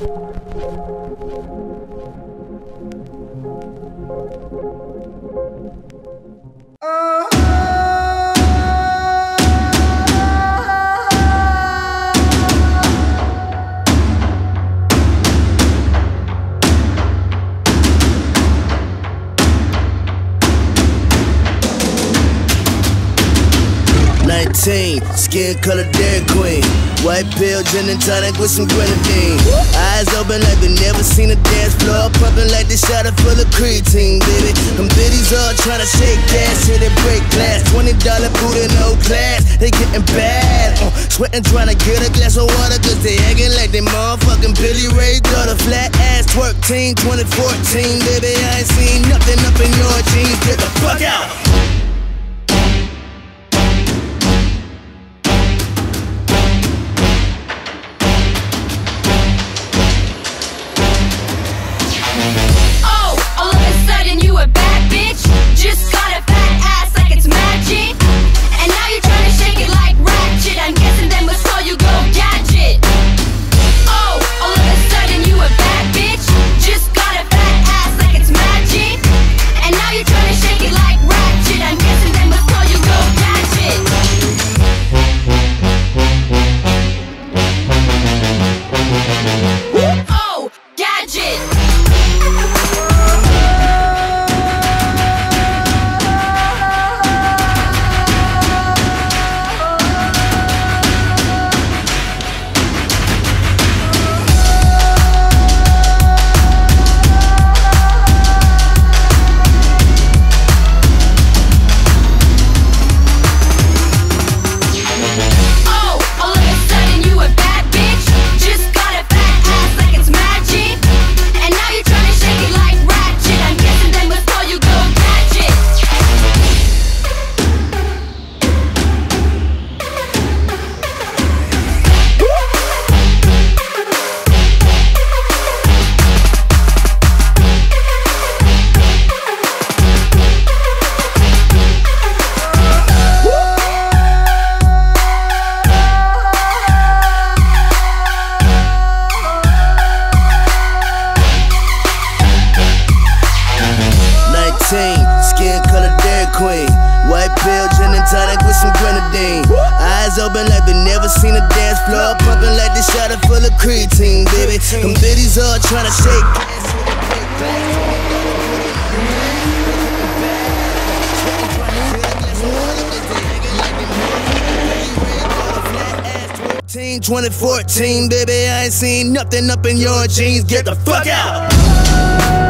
19, skin color Dairy Queen, white pill, gin and tonic with some grenadine. Eyes open like they never seen a dance floor, pumping like they shot it full of creatine, baby. Them biddies all trying to shake ass, hit it break glass. $20 booty, no class, they getting bad. Sweating trying to get a glass of water, cause they acting like they motherfucking Billy Ray daughter. Flat ass twerk team, 2014, baby. I ain't seen nothing up in your jeans. Get the fuck out. Skin color Dairy Queen, white pill, gin and tonic with some grenadine. Eyes open like they never seen a dance floor, pumping like they shot it full of creatine, baby. Them biddies all trying to shake ass with a big bag. 2014, baby, I ain't seen nothing up in your jeans. Get the fuck out.